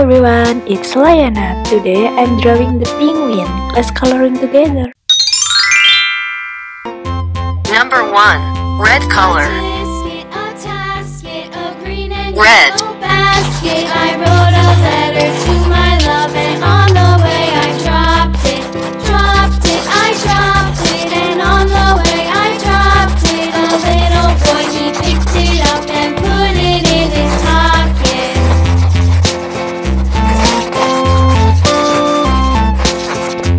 Hi everyone, it's Layana. Today I'm drawing the penguin. Let's coloring together. Number 1. Red color. Red. I wrote a letter to my love, and on the way I dropped it. And on the way I dropped it. A little boy, he picked it up and put it in his pocket.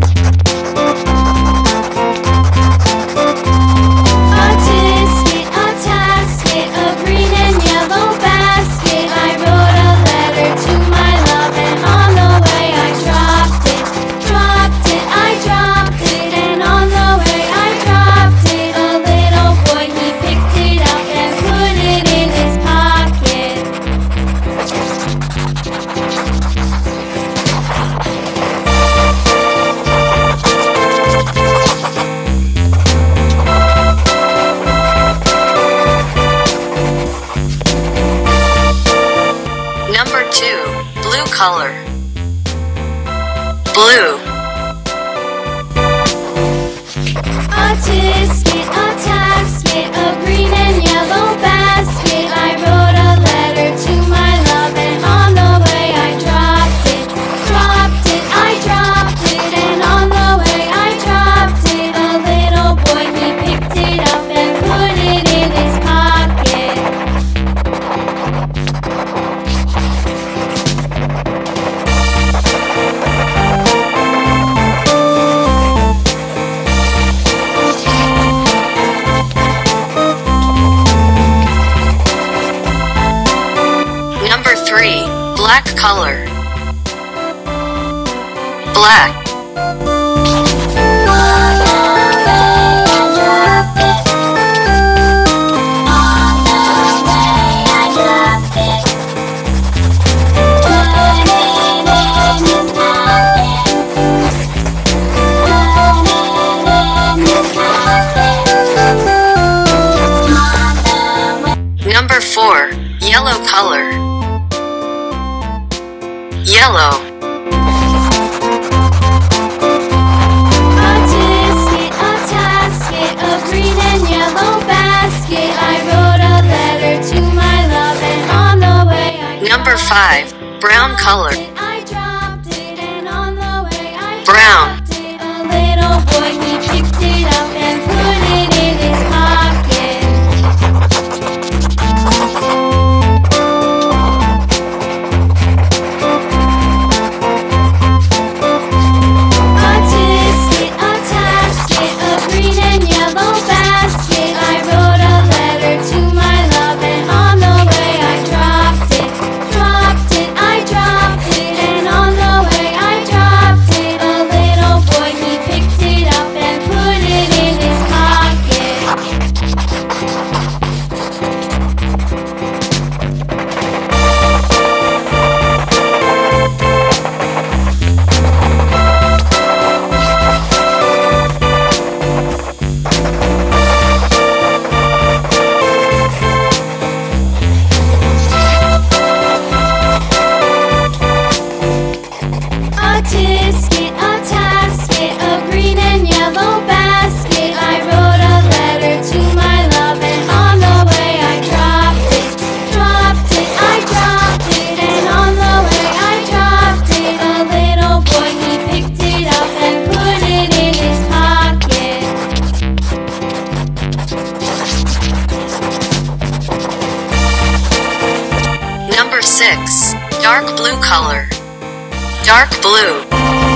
A tasket, a green and yellow basket. I wrote a letter to my love, and on the way I dropped it. I dropped it, and on the way I dropped it. A little boy, he picked it up and put it in his pocket. Number 2. Blue color. Blue. A tasket, a green and yellow basket. I wrote a letter to my love, and on the way I dropped it. I dropped it, and on the way I dropped it. A little boy, he picked it up and put it in his pocket. Number 3. Black color. Black. Number 4. Yellow color. Yellow. A tasket, a green and yellow basket. I wrote a letter to my love, and on the way I dropped it. Number 5. Brown color. I dropped it, and on the way I Brown. Dropped it. A little boy, he picked it up and put it in his pocket. A tasket, a green and yellow basket. I wrote a letter to my love, and on the way I dropped it. I dropped it, and on the way I dropped it. A little boy, he picked it up and put it in his pocket. A tasket, a green and yellow basket. I wrote a letter to my love, and on the way I dropped it. I dropped it, and on the way I dropped it. A little boy, he picked it up and put it in his pocket. Number 6. Dark blue color. Dark blue.